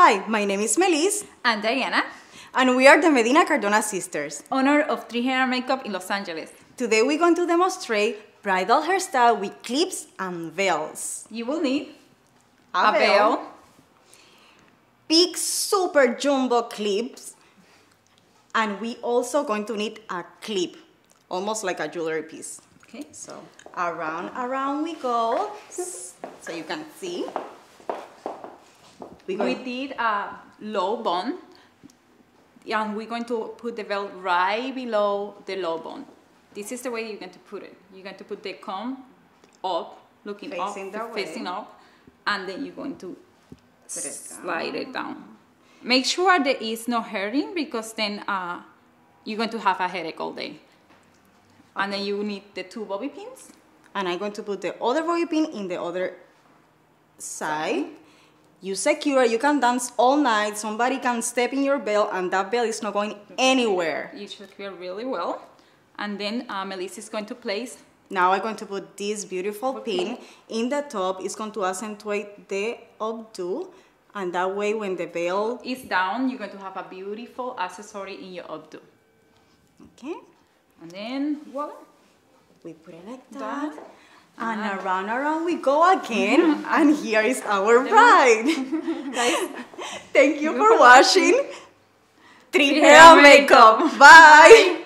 Hi, my name is Melisa. And Diana. And we are the Medina Cardona sisters, owner of Tres Hair Makeup in Los Angeles. Today we're going to demonstrate bridal hairstyle with clips and veils. You will need a veil, big super jumbo clips, and we also going to need a clip, almost like a jewelry piece. Okay, so around we go, so you can see. We did a low bone, and we're going to put the veil right below the low bone. This is the way you're going to put it. You're going to put the comb up, looking facing up, facing up, and then you're going to slide it down. Make sure there is no hurting, because then you're going to have a headache all day. Okay. And then you need the two bobby pins. And I'm going to put the other bobby pin in the other side. You secure, you can dance all night, somebody can step in your veil and that veil is not going anywhere. You secure really well. And then Melissa is going to place. Now I'm going to put this beautiful pin in the top. It's going to accentuate the updo, and that way when the veil is down, you're going to have a beautiful accessory in your updo. Okay. And then voila. We put it like that. And around we go again, and here is our bride. Guys, thank you for watching Tres Hair Makeup. Bye.